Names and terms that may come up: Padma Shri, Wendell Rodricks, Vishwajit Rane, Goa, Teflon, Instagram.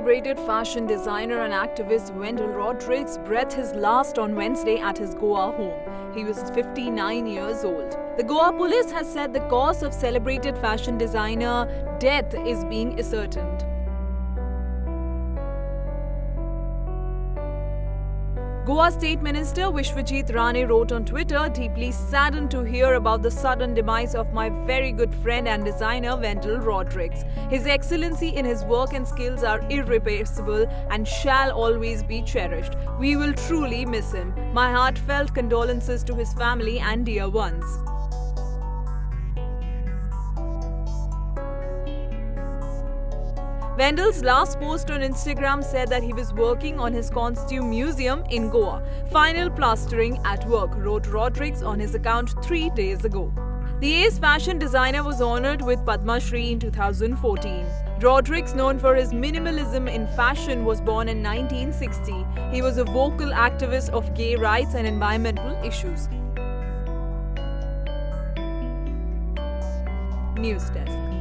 celebrated fashion designer and activist Wendell Rodricks breathed his last on Wednesday at his Goa home. He was 59 years old. The Goa police has said the cause of celebrated fashion designer death is being ascertained. Goa State Minister Vishwajit Rane wrote on Twitter, "Deeply saddened to hear about the sudden demise of my very good friend and designer Wendell Rodricks. His excellency in his work and skills are irreplaceable and shall always be cherished. We will truly miss him. My heartfelt condolences to his family and dear ones." Wendell's last post on Instagram said that he was working on his costume museum in Goa. "Final plastering at work," wrote Rodricks on his account 3 days ago. The ace fashion designer was honoured with Padma Shri in 2014. Rodricks, known for his minimalism in fashion, was born in 1960. He was a vocal activist of gay rights and environmental issues. News Desk.